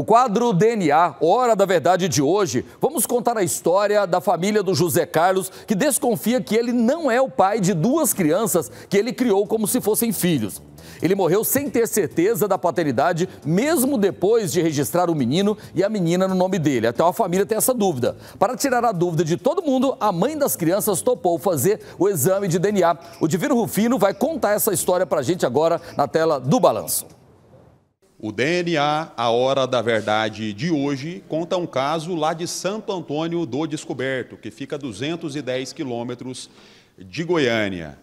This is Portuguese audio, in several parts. No quadro DNA, Hora da Verdade de hoje, vamos contar a história da família do José Carlos, que desconfia que ele não é o pai de duas crianças que ele criou como se fossem filhos. Ele morreu sem ter certeza da paternidade, mesmo depois de registrar o menino e a menina no nome dele. Até a família tem essa dúvida. Para tirar a dúvida de todo mundo, a mãe das crianças topou fazer o exame de DNA. O Divino Rufino vai contar essa história pra gente agora na tela do Balanço. O DNA, a Hora da Verdade de hoje, conta um caso lá de Santo Antônio do Descoberto, que fica a 210 quilômetros de Goiânia.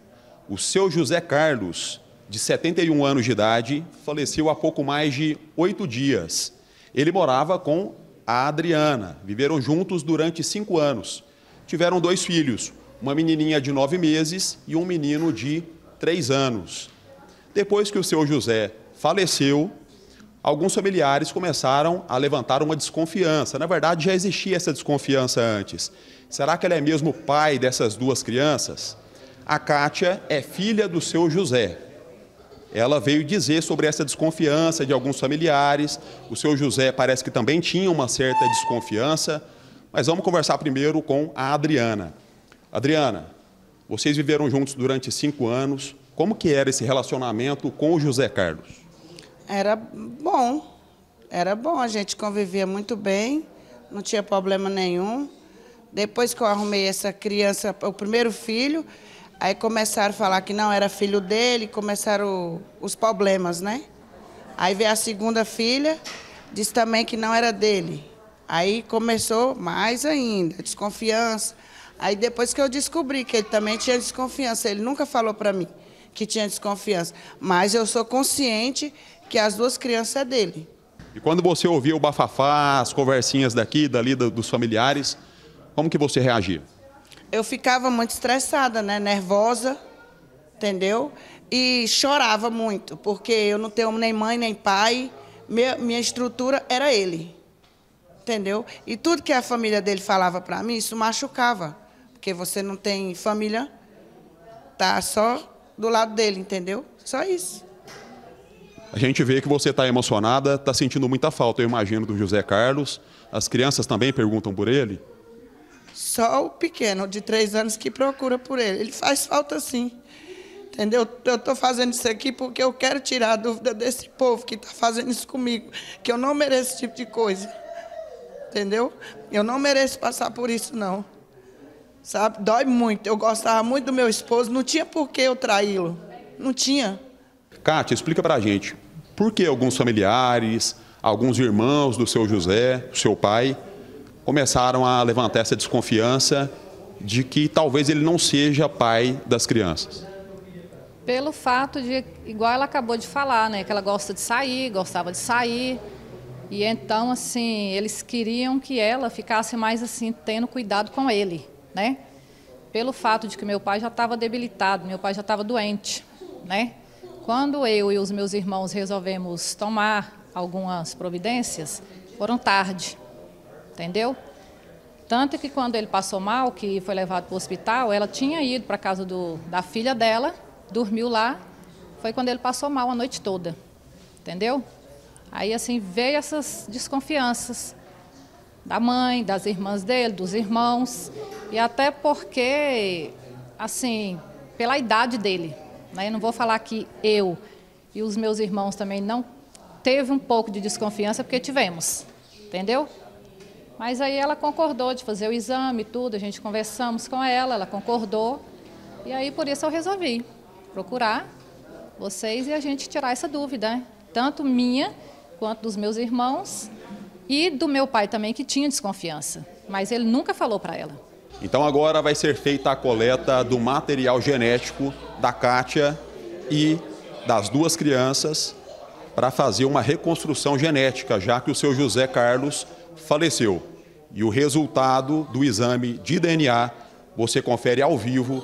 O seu José Carlos, de 71 anos de idade, faleceu há pouco mais de 8 dias. Ele morava com a Adriana, viveram juntos durante 5 anos. Tiveram 2 filhos, uma menininha de 9 meses e um menino de 3 anos. Depois que o seu José faleceu, alguns familiares começaram a levantar uma desconfiança. Na verdade, já existia essa desconfiança antes. Será que ele é mesmo pai dessas 2 crianças? A Kátia é filha do seu José. Ela veio dizer sobre essa desconfiança de alguns familiares. O seu José parece que também tinha uma certa desconfiança. Mas vamos conversar primeiro com a Adriana. Adriana, vocês viveram juntos durante 5 anos. Como que era esse relacionamento com o José Carlos? Era bom, a gente convivia muito bem, não tinha problema nenhum. Depois que eu arrumei essa criança, o primeiro filho, aí começaram a falar que não era filho dele, começaram os problemas, né? Aí veio a segunda filha, disse também que não era dele. Aí começou mais ainda, desconfiança. Aí depois que eu descobri que ele também tinha desconfiança, ele nunca falou para mim que tinha desconfiança, mas eu sou consciente que as 2 crianças é dele. E quando você ouvia o bafafá, as conversinhas daqui e dali dos familiares, como que você reagia? Eu ficava muito estressada, né? Nervosa, entendeu? E chorava muito, porque eu não tenho nem mãe, nem pai, minha estrutura era ele, entendeu? E tudo que a família dele falava para mim, isso machucava, porque você não tem família, tá só do lado dele, entendeu? Só isso. A gente vê que você está emocionada, está sentindo muita falta, eu imagino, do José Carlos. As crianças também perguntam por ele? Só o pequeno, de 3 anos, que procura por ele. Ele faz falta, sim. Entendeu? Eu estou fazendo isso aqui porque eu quero tirar a dúvida desse povo que está fazendo isso comigo, que eu não mereço esse tipo de coisa. Entendeu? Eu não mereço passar por isso, não. Sabe? Dói muito. Eu gostava muito do meu esposo, não tinha por que eu traí-lo. Não tinha. Kátia, explica pra gente, por que alguns familiares, alguns irmãos do seu José, seu pai, começaram a levantar essa desconfiança de que talvez ele não seja pai das crianças? Pelo fato de, igual ela acabou de falar, né, que ela gostava de sair, e então, assim, eles queriam que ela ficasse mais, assim, tendo cuidado com ele, né? Pelo fato de que meu pai já estava debilitado, meu pai já estava doente, né? Quando eu e os meus irmãos resolvemos tomar algumas providências, foram tarde, entendeu? Tanto que quando ele passou mal, que foi levado para o hospital, ela tinha ido para a casa da filha dela, dormiu lá, foi quando ele passou mal a noite toda, entendeu? Aí assim veio essas desconfianças da mãe, das irmãs dele, dos irmãos, e até porque, assim, pela idade dele. Eu não vou falar que eu e os meus irmãos também não teve um pouco de desconfiança, porque tivemos, entendeu? Mas aí ela concordou de fazer o exame e tudo, a gente conversamos com ela, ela concordou, e aí por isso eu resolvi procurar vocês e a gente tirar essa dúvida, né? Tanto minha quanto dos meus irmãos e do meu pai também, que tinha desconfiança, mas ele nunca falou para ela. Então agora vai ser feita a coleta do material genético da Kátia e das 2 crianças para fazer uma reconstrução genética, já que o seu José Carlos faleceu. E o resultado do exame de DNA você confere ao vivo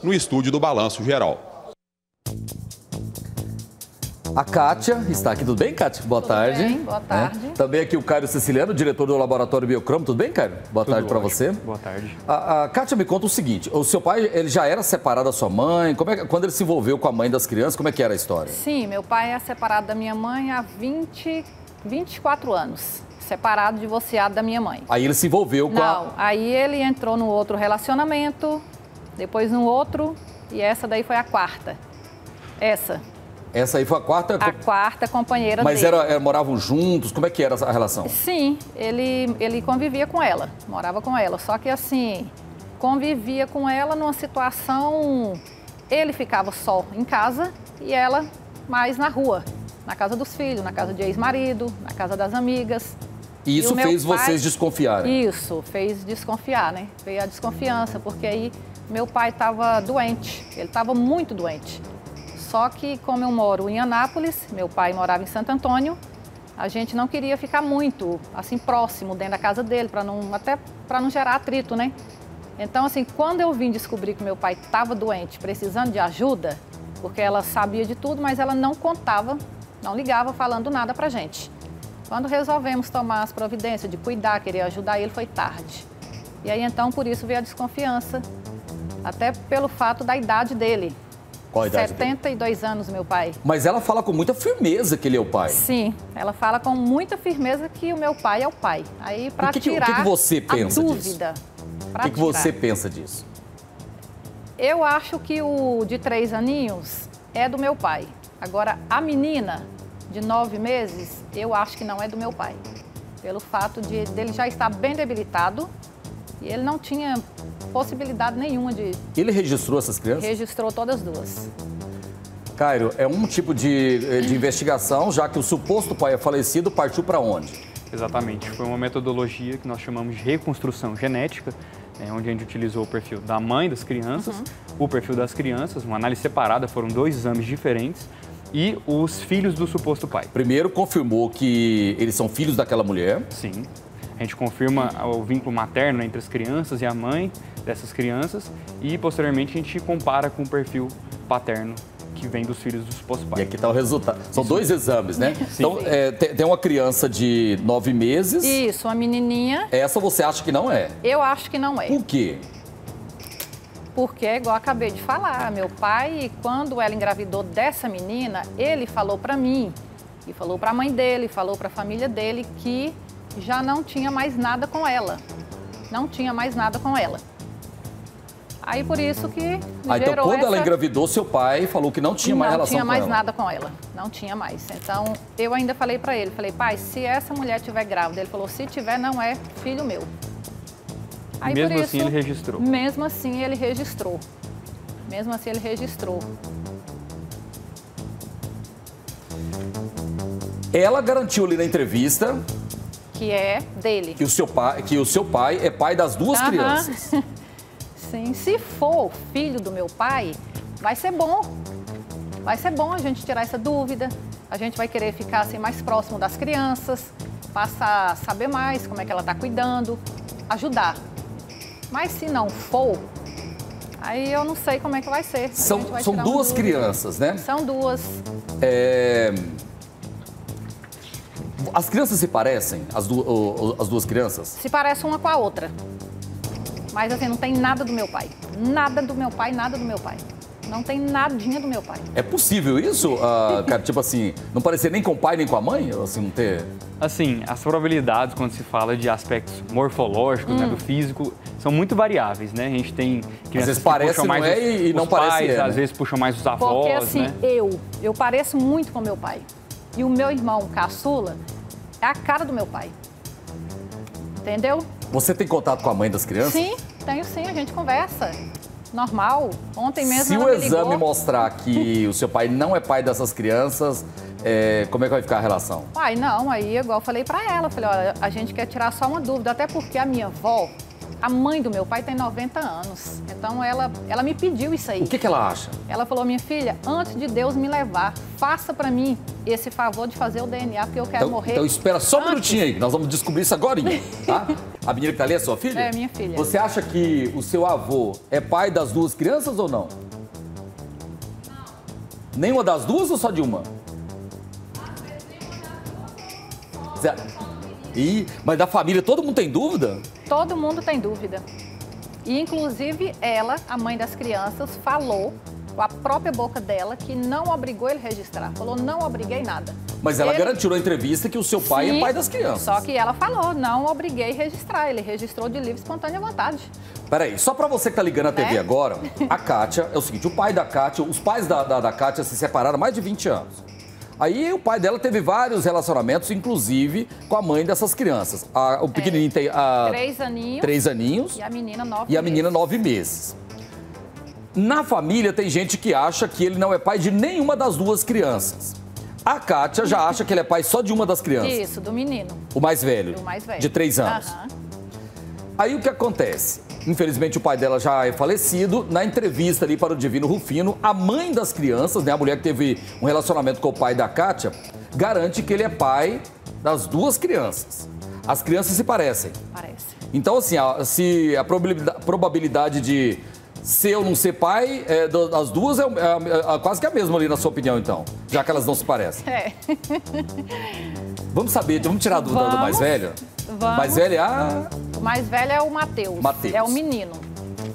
no estúdio do Balanço Geral. A Kátia está aqui. Tudo bem, Kátia? Boa tarde. Tudo bem, boa tarde. Também aqui o Caio Siciliano, diretor do Laboratório Biocromo. Tudo bem, Caio? Boa tarde para você. Boa tarde. A Kátia me conta o seguinte, o seu pai, ele já era separado da sua mãe? Quando ele se envolveu com a mãe das crianças, como é que era a história? Sim, meu pai é separado da minha mãe há 20, 24 anos, separado, divorciado da minha mãe. Aí ele se envolveu com a... Não, aí ele entrou num outro relacionamento, depois num outro, e essa daí foi a quarta. Essa aí foi a quarta? A quarta companheira dele. Mas moravam juntos? Como é que era a relação? Sim, ele convivia com ela, morava com ela, só que assim, convivia com ela numa situação... Ele ficava só em casa e ela mais na rua. Na casa dos filhos, na casa de ex-marido, na casa das amigas. E isso fez vocês desconfiarem? Isso, fez desconfiar, né? Veio a desconfiança, porque aí meu pai estava doente, ele estava muito doente. Só que como eu moro em Anápolis, meu pai morava em Santo Antônio, a gente não queria ficar muito, assim, próximo dentro da casa dele, até para não gerar atrito, né? Então, assim, quando eu vim descobrir que meu pai estava doente, precisando de ajuda, porque ela sabia de tudo, mas ela não contava, não ligava falando nada pra gente. Quando resolvemos tomar as providências de cuidar, querer ajudar ele, foi tarde. E aí, então, por isso veio a desconfiança, até pelo fato da idade dele. Qual a idade? 72 anos, meu pai. Mas ela fala com muita firmeza que ele é o pai. Sim, ela fala com muita firmeza que o meu pai é o pai. Aí, pra tirar a dúvida... O que você pensa disso? O que você pensa disso? Eu acho que o de 3 aninhos é do meu pai. Agora, a menina de 9 meses, eu acho que não é do meu pai. Pelo fato de dele já estar bem debilitado e ele não tinha possibilidade nenhuma de... Ele registrou essas crianças? Registrou todas 2. Caio, é um tipo de investigação, já que o suposto pai é falecido, partiu para onde? Exatamente. Foi uma metodologia que nós chamamos de reconstrução genética, né, onde a gente utilizou o perfil da mãe das crianças, o perfil das crianças, uma análise separada, foram 2 exames diferentes, e os filhos do suposto pai. Primeiro, confirmou que eles são filhos daquela mulher. Sim. A gente confirma o vínculo materno entre as crianças e a mãe dessas crianças, e posteriormente a gente compara com o perfil paterno que vem dos filhos dos supostos pais. E aqui está o resultado. São 2 exames, né? Sim. Então, tem uma criança de 9 meses. Isso, uma menininha. Essa você acha que não é? Eu acho que não é. Por quê? Porque, igual eu acabei de falar, meu pai, quando ela engravidou dessa menina, ele falou para mim, e falou para a mãe dele, falou para a família dele, que já não tinha mais nada com ela. Não tinha mais nada com ela. Aí por isso que gerou então quando ela engravidou, seu pai falou que não tinha mais relação com ela. Não tinha mais nada com ela, não tinha mais. Então eu ainda falei pra ele, falei, pai, se essa mulher tiver grávida, ele falou, se tiver não é filho meu. Aí, mesmo assim ele registrou? Mesmo assim ele registrou. Mesmo assim ele registrou. Ela garantiu ali na entrevista... Que é dele. Que o seu pai é pai das 2 crianças. Sim, se for filho do meu pai, vai ser bom. Vai ser bom a gente tirar essa dúvida, a gente vai querer ficar assim, mais próximo das crianças, passar a saber mais como é que ela está cuidando, ajudar. Mas se não for, aí eu não sei como é que vai ser. São 2 crianças, né? São 2. As crianças se parecem, as duas crianças? Se parecem uma com a outra. Mas assim, não tem nada do meu pai. Nada do meu pai, nada do meu pai. Não tem nadinha do meu pai. É possível isso? Cara, tipo assim, não parecer nem com o pai nem com a mãe? Assim, não ter... Assim, as probabilidades quando se fala de aspectos morfológicos, né, do físico, são muito variáveis, né? A gente tem crianças às vezes que parece, puxam mais os pais, às vezes puxam mais os avós, porque assim, né? eu pareço muito com meu pai. E o meu irmão, caçula, é a cara do meu pai. Entendeu? Você tem contato com a mãe das crianças? Sim, tenho sim, a gente conversa. Normal. Ontem mesmo ela me ligou. Se o exame mostrar que o seu pai não é pai dessas crianças, como é que vai ficar a relação? Ai, não, aí igual eu falei pra ela, falei, olha, a gente quer tirar só uma dúvida, até porque a minha avó, a mãe do meu pai, tem 90 anos. Então ela me pediu isso aí. O que ela acha? Ela falou, minha filha, antes de Deus me levar, faça pra mim esse favor de fazer o DNA, porque eu quero morrer. Então espera só um minutinho aí, nós vamos descobrir isso agora, tá? A menina que tá ali é sua filha? É, minha filha. Você acha que o seu avô é pai das 2 crianças ou não? Não. Nenhuma das 2 ou só de uma? Às vezes nenhuma das 2 ou só. Ih, mas da família todo mundo tem dúvida? Todo mundo tem dúvida. E inclusive ela, a mãe das crianças, falou a própria boca dela, que não obrigou ele a registrar. Falou, não obriguei nada. Mas ela garantiu na entrevista que o seu pai é pai das crianças. Só que ela falou, não obriguei a registrar. Ele registrou de livre e espontânea vontade. Peraí, só pra você que tá ligando a TV agora, a Kátia, é o seguinte, o pai da Kátia, os pais da Kátia se separaram há mais de 20 anos. Aí o pai dela teve vários relacionamentos, inclusive com a mãe dessas crianças. O pequenininho tem 3 aninhos e a menina 9 meses. Na família tem gente que acha que ele não é pai de nenhuma das duas crianças. A Kátia já acha que ele é pai só de uma das crianças. Isso, do menino. O mais velho, de 3 anos. Uhum. Aí o que acontece? Infelizmente o pai dela já é falecido. Na entrevista ali para o Divino Rufino, a mãe das crianças, né, a mulher que teve um relacionamento com o pai da Kátia, garante que ele é pai das duas crianças. As crianças se parecem. Parece. Então assim, se a probabilidade de ser ou não ser pai das duas é quase que a mesma ali, na sua opinião, então, já que elas não se parecem. É. Vamos saber, vamos tirar a dúvida do mais velho? Vamos. Mais velho é a... O mais velho é o Matheus. É o menino.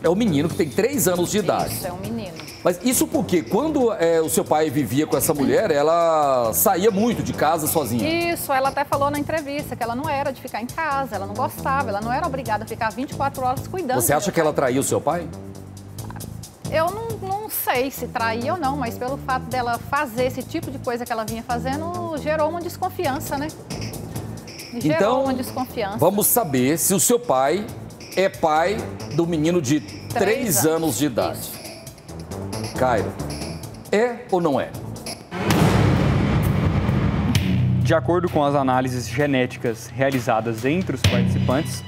É o menino que tem 3 anos de idade. Isso, é um menino. Mas isso porque quando o seu pai vivia com essa mulher, ela saía muito de casa sozinha. Isso, ela até falou na entrevista que ela não era de ficar em casa, ela não gostava, ela não era obrigada a ficar 24 horas cuidando. Você acha que ela traiu o seu pai? Eu não sei se traía ou não, mas pelo fato dela fazer esse tipo de coisa que ela vinha fazendo, gerou uma desconfiança, né? Então, vamos saber se o seu pai é pai do menino de 3 anos de idade. Isso. Caio, é ou não é? De acordo com as análises genéticas realizadas entre os participantes,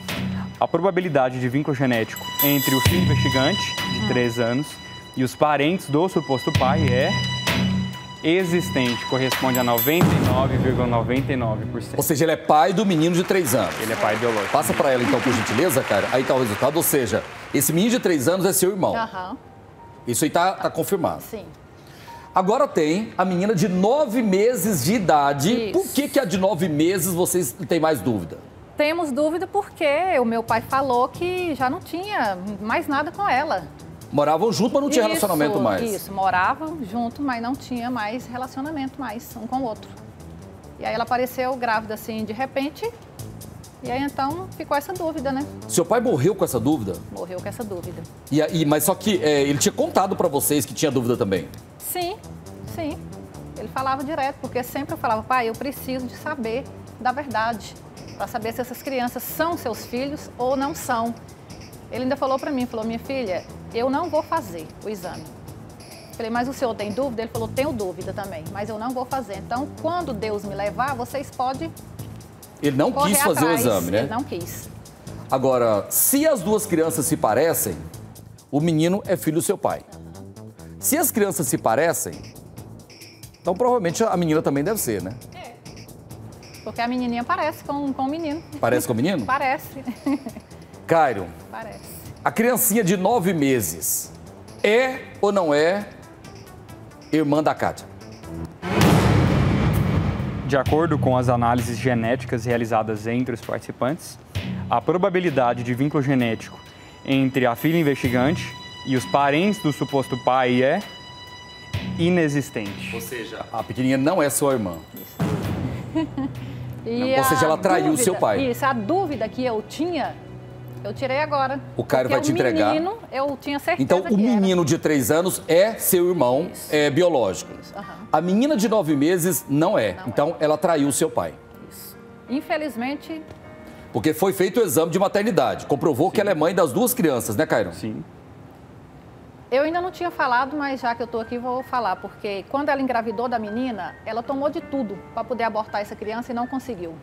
a probabilidade de vínculo genético entre o filho investigante, de 3 anos, e os parentes do suposto pai é... existente, corresponde a 99,99%. Ou seja, ele é pai do menino de 3 anos. Ele é pai biológico. Passa pra ela, então, por gentileza, cara. Aí tá o resultado, ou seja, esse menino de 3 anos é seu irmão. Uhum. Isso aí tá confirmado. Sim. Agora tem a menina de 9 meses de idade. Isso. Por que a de 9 meses vocês têm mais dúvida? Temos dúvida porque o meu pai falou que já não tinha mais nada com ela. Moravam junto, mas não tinha relacionamento mais. Isso, moravam junto, mas não tinha mais relacionamento mais, um com o outro. E aí ela apareceu grávida assim, de repente, e aí então ficou essa dúvida, né? Seu pai morreu com essa dúvida? Morreu com essa dúvida. Mas só que ele tinha contado pra vocês que tinha dúvida também? Sim, sim. Ele falava direto, porque sempre eu falava, pai, eu preciso de saber da verdade, pra saber se essas crianças são seus filhos ou não são. Ele ainda falou pra mim, falou, minha filha, eu não vou fazer o exame. Falei, mas o senhor tem dúvida? Ele falou, tenho dúvida também, mas eu não vou fazer. Então, quando Deus me levar, vocês podem... Ele não quis fazer o exame, né? Ele não quis. Agora, se as duas crianças se parecem, o menino é filho do seu pai. Uhum. Se as crianças se parecem, então provavelmente a menina também deve ser, né? É. Porque a menininha parece com o menino. Parece com o menino? Parece. Caio, a criancinha de 9 meses é ou não é irmã da Kátia? De acordo com as análises genéticas realizadas entre os participantes, a probabilidade de vínculo genético entre a filha investigante e os parentes do suposto pai é inexistente. Ou seja, a pequenininha não é sua irmã. Isso. Ou seja, ela traiu o seu pai. Isso, a dúvida que eu tinha... eu tirei agora. O Caio vai te entregar. Menino, eu tinha certeza. Então, o menino de 3 anos é seu irmão biológico. Isso, uhum. A menina de 9 meses não é. Não então, ela traiu o seu pai. Isso. Infelizmente. Porque foi feito o exame de maternidade. Comprovou que ela é mãe das duas crianças, né, Caio? Sim. Eu ainda não tinha falado, mas já que eu tô aqui, vou falar. Porque quando ela engravidou da menina, ela tomou de tudo para poder abortar essa criança e não conseguiu.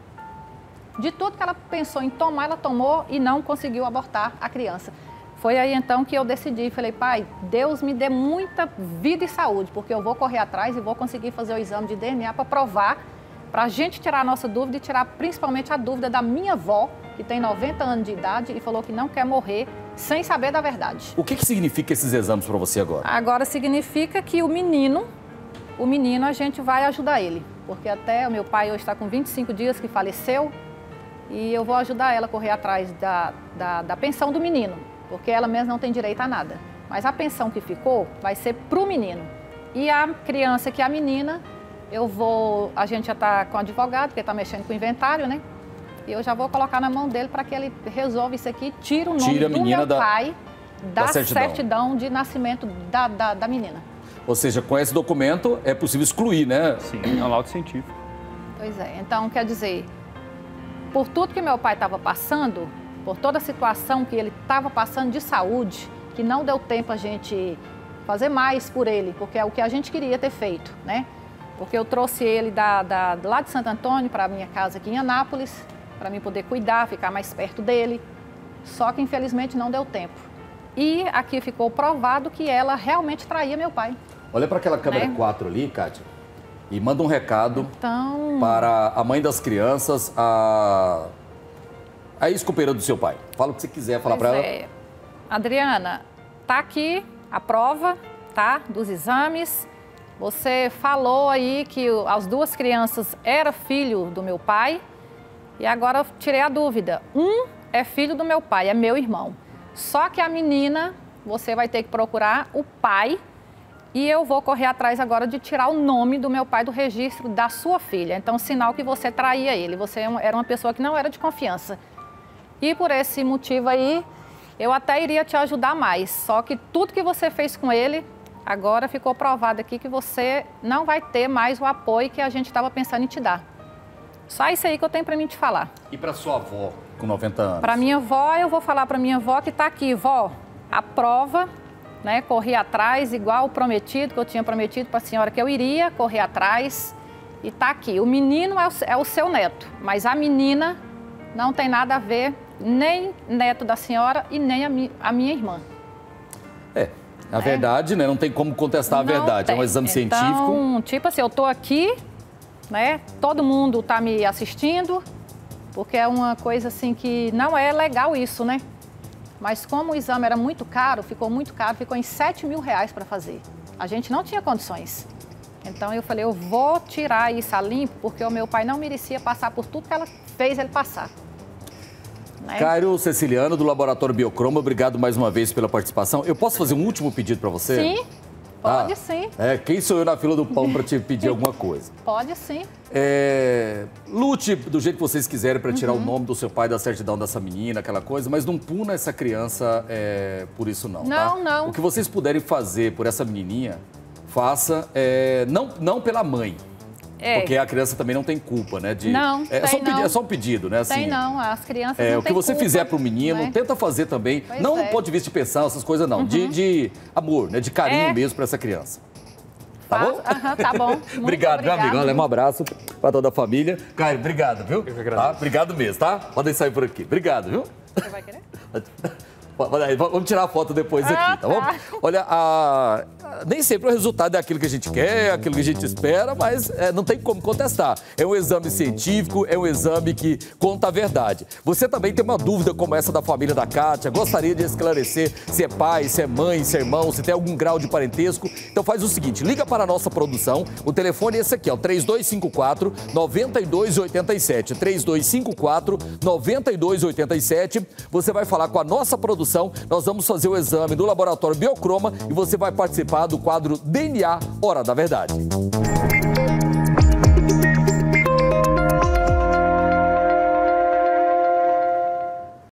De tudo que ela pensou em tomar, ela tomou e não conseguiu abortar a criança. Foi aí então que eu decidi, falei, pai, Deus me dê muita vida e saúde, porque eu vou correr atrás e vou conseguir fazer o exame de DNA para provar, para a gente tirar a nossa dúvida e tirar principalmente a dúvida da minha avó, que tem 90 anos de idade e falou que não quer morrer sem saber da verdade. O que significa esses exames para você agora? Agora significa que o menino a gente vai ajudar ele, porque até o meu pai hoje está com 25 dias que faleceu, e eu vou ajudar ela a correr atrás da pensão do menino, porque ela mesma não tem direito a nada. Mas a pensão que ficou vai ser para o menino. E a criança, que é a menina, a gente já está com o advogado, porque está mexendo com o inventário, né? E eu já vou colocar na mão dele para que ele resolva isso aqui, tira o nome do meu pai da certidão de nascimento da menina. Ou seja, com esse documento é possível excluir, né? Sim, é um laudo científico. Pois é, então quer dizer, por tudo que meu pai estava passando, por toda a situação que ele estava passando de saúde, que não deu tempo a gente fazer mais por ele, porque é o que a gente queria ter feito, né? Porque eu trouxe ele lá de Santo Antônio para a minha casa aqui em Anápolis, para mim poder cuidar, ficar mais perto dele. Só que, infelizmente, não deu tempo. E aqui ficou provado que ela realmente traía meu pai. Olha para aquela câmera 4 ali, Kátia, e manda um recado para a mãe das crianças, a ex-companheira do seu pai. Fala o que você quiser falar para ela. Adriana, tá aqui a prova, tá, dos exames. Você falou aí que as duas crianças eram filho do meu pai e agora eu tirei a dúvida. Um é filho do meu pai, é meu irmão. Só que a menina, você vai ter que procurar o pai e eu vou correr atrás agora de tirar o nome do meu pai do registro da sua filha. Então, sinal que você traía ele, você era uma pessoa que não era de confiança. E por esse motivo aí, eu até iria te ajudar mais, só que tudo que você fez com ele... Agora ficou provado aqui que você não vai ter mais o apoio que a gente estava pensando em te dar. Só isso aí que eu tenho para mim te falar. E para sua avó, com 90 anos? Para minha avó, eu vou falar para minha avó que está aqui. Vó, a prova, né? Corri atrás, igual prometido, que eu tinha prometido para a senhora que eu iria correr atrás. E está aqui. O menino é o seu neto, mas a menina não tem nada a ver, nem neto da senhora e nem a minha irmã. É. A verdade, né? Não tem como contestar a verdade. Tem. É um exame científico. Então, tipo assim, eu tô aqui, né? Todo mundo tá me assistindo, porque é uma coisa assim que não é legal isso, né? Mas como o exame era muito caro, ficou em R$7.000 para fazer. A gente não tinha condições. Então eu falei, eu vou tirar isso a limpo, porque o meu pai não merecia passar por tudo que ela fez ele passar. Caio Siciliano, do Laboratório Biocromo, obrigado mais uma vez pela participação. Eu posso fazer um último pedido para você? Sim, pode sim. É, quem sou eu na fila do pão para te pedir alguma coisa? Pode sim. É, lute do jeito que vocês quiserem para tirar o nome do seu pai, da certidão dessa menina, aquela coisa, mas não puna essa criança por isso não, Não. O que vocês puderem fazer por essa menininha, faça, não pela mãe. Porque a criança também não tem culpa, né? É só um pedido, né? Assim, as crianças não têm culpa. O que você fizer pro menino, tenta fazer também. Pois não pode de vista de pensar, essas coisas não. De amor, né? De carinho mesmo pra essa criança. Tá bom? Tá bom. Obrigado, meu amigo. Um abraço pra toda a família. Caio, obrigado, viu? Eu que agradeço. Obrigado mesmo, tá? Podem sair por aqui. Obrigado, viu? Você vai querer? Vamos tirar a foto depois aqui, tá bom? Olha, nem sempre o resultado é aquilo que a gente quer, aquilo que a gente espera, mas não tem como contestar. É um exame científico, é um exame que conta a verdade. Você também tem uma dúvida como essa da família da Kátia, gostaria de esclarecer se é pai, se é mãe, se é irmão, se tem algum grau de parentesco? Então faz o seguinte, liga para a nossa produção, o telefone é esse aqui, ó, 3254-9287, 3254-9287, você vai falar com a nossa produção. Nós vamos fazer o exame do Laboratório Biocroma e você vai participar do quadro DNA Hora da Verdade.